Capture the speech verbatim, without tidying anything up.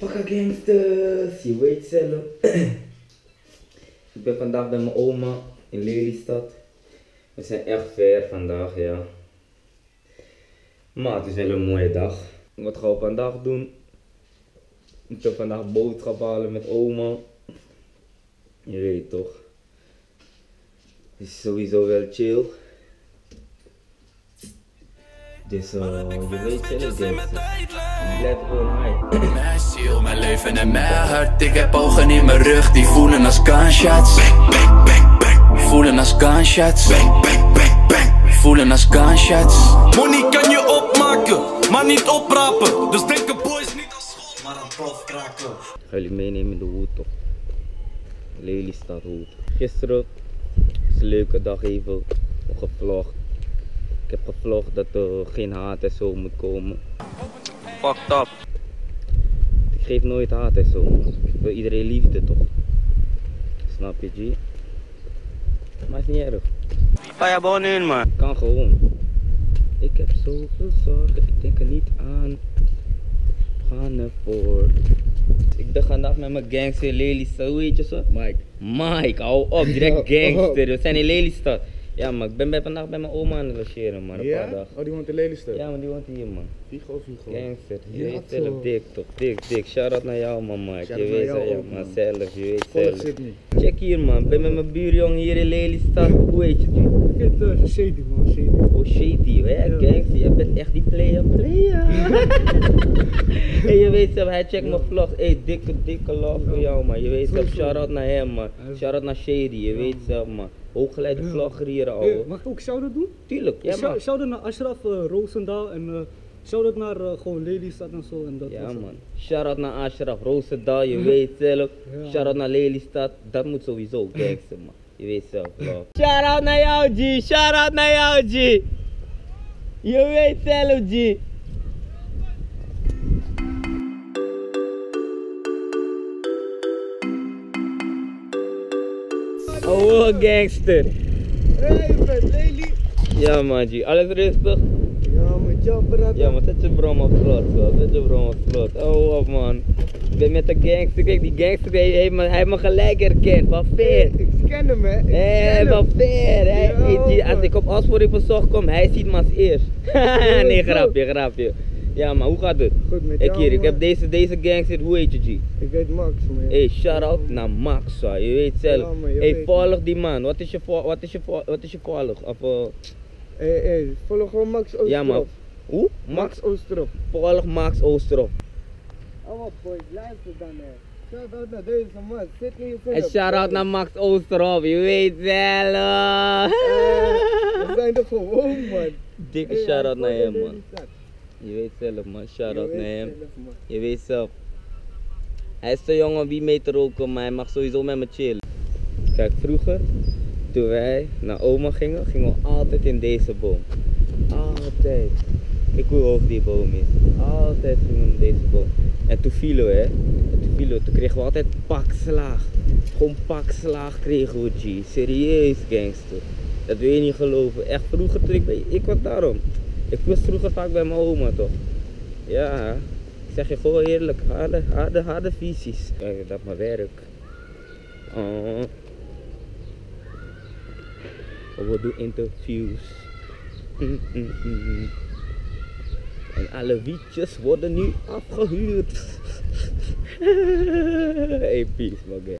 fuck gangsters, je weet zelf. Ik ben vandaag bij mijn oma in Lelystad. We zijn echt ver vandaag, ja. Maar het is wel een mooie dag. Wat gaan we vandaag doen? Ik ga vandaag boodschap halen met oma. Je weet toch. Het is sowieso wel chill. Dus uh, je weet zelf, gangsters. Mijn ziel, mijn leven en mijn hart. Ik heb ogen in mijn rug, die voelen als gunshots. Voelen als gunshots. Voelen als gunshots. Money kan je opmaken, maar niet oprapen. Dus denken boys niet aan school, maar aan prof kraken. Ik ga jullie meenemen in de hoed toch. Lelystad hoed. Gisteren was een leuke dag even gevlogd. Ik heb gevlogd dat er geen haat en zo moet komen. Fucked up. Ik geef nooit haat en zo. Ik wil iedereen liefde toch? Snap je, G? Maar het is niet erg. Ga je gewoon in, man. Kan gewoon. Ik heb zoveel zorgen, ik denk er niet aan. We gaan ervoor. Ik ben vandaag met mijn gangster in Lelystad. Hoe heet je zo? Mike. Mike, hou op, direct gangster. We zijn in Lelystad. Ja, maar ik ben bij, vandaag bij mijn oma aan het logeren, man. Ja? Een paar oh, die woont in Lelystad? Ja, maar die woont hier, man. Vigo, Vigo. Gangster. Je weet zelf, dik toch? Dik, dik. Shout-out naar jou, man, Mike. Je weet zelf, ja, man. Zelf, je weet zelf. Volg zit niet. Check hier, man. Ik ben met mijn buurjong hier in Lelystad. Hoe heet je nu? Ik heet uh, Shady, man. Shady. Oh, Shady. Hè, ja. Gangster. Jij bent echt die player, player. Hey, je weet zelf, hij checkt ja. Mijn vlogs. Hé, hey, dikke, dikke love ja. Voor jou, man. Je weet zelf, shout-out naar hem, man. Shout-out naar Shady, je ja. Weet zelf, man. Hooggeleide vlogger hier al. Hey, mag ik ook shout-out doen? Tuurlijk, ja man. Shout-out naar Ashraf, uh, Roosendaal en uh, shout-out naar uh, gewoon Lelystad en zo en dat. Ja man, shout-out naar Ashraf, Roosendaal, je weet zelf. Ja. Shout-out naar Lelystad, dat moet sowieso gangster man. Je weet zelf wel. Shout-out naar jou G, shout-out naar jou G. Je weet zelf G. Oh gangster. Hey, je bent lely. Ja man G, alles rustig? Ja man, jumper. Ja man, zet je brom op slot zo, zet je brom op slot. Oh op man. Ik ben met de gangster, kijk die gangster die heeft me, hij heeft me gelijk herkend, wat ver. Ik ken hem hè. Hé, wat ver. Hij, ja, die, als ik op afsporing verzocht kom, hij ziet me als eerst. Nee, grapje, grapje. Ja man, hoe gaat het? Goed met jou, ik hier, ik heb deze, deze gangster, hoe heet je G? Ik heet Max man. Hé, hey, shout-out ja, naar Max, je weet zelf. Ja, man, je hey, weet volg man. Die man, wat is je, wat is je, wat is je volg? Of, uh... hey, hey, volg gewoon Max Oosterhof. Ja man, hoe? Max Oosterhof. Volg Max Oosterhof. Oh boy, luister dan hè. Shout-out naar deze man, zit in je zin. En shout-out naar Max Oosterhof, je weet zelf. Uh, we zijn er gewoon man. Dikke hey, shout-out naar hem man. Je weet zelf man, shout-out naar hem. Zelf, je weet zelf. Hij is de jongen wie mee te roken, maar hij mag sowieso met me chillen. Kijk, vroeger, toen wij naar oma gingen, gingen we altijd in deze boom. Altijd. Kijk hoe hoog die boom is. Altijd gingen we in deze boom. En toen vielen we hè. En toen vielen we, toen kregen we altijd pakslaag. Gewoon pakslaag kregen we G. Serieus gangster. Dat wil je niet geloven. Echt vroeger toen ik bij, ik was daarom. Ik was vroeger vaak bij mijn oma toch? Ja, ik zeg je gewoon eerlijk, harde, harde, harde visies. Kijk, dat mijn werk. Oh. We doen interviews. Mm -mm -mm. En alle wietjes worden nu afgehuurd. Hey, peace, man.